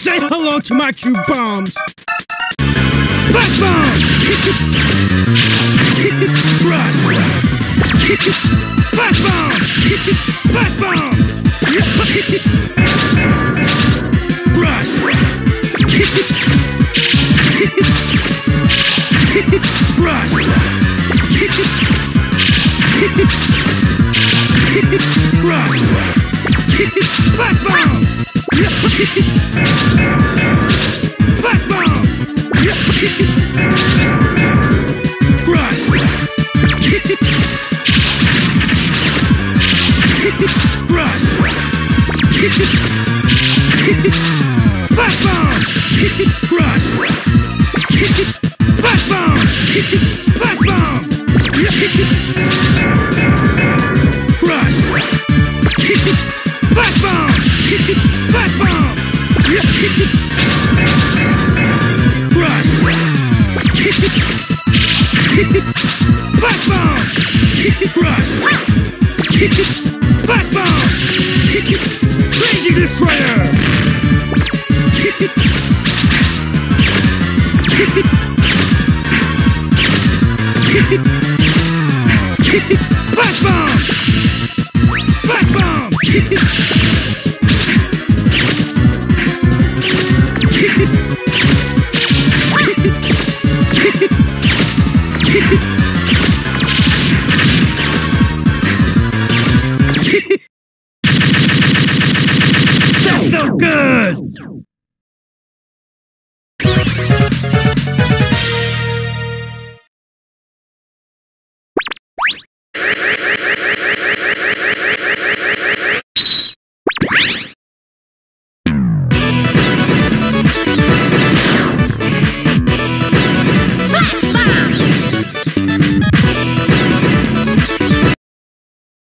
Say hello to my cube bombs! Black bomb! Run! Black bomb! Black bomb! Run! Run! Black bomb! Black bomb! Run! Run! Black bomb! Run! Black bomb! Black bomb! Run! Black bomb! Black bomb! Run! Black bomb! Run! Black bomb! Crazy destroyer! Black bomb! Black bomb! No good!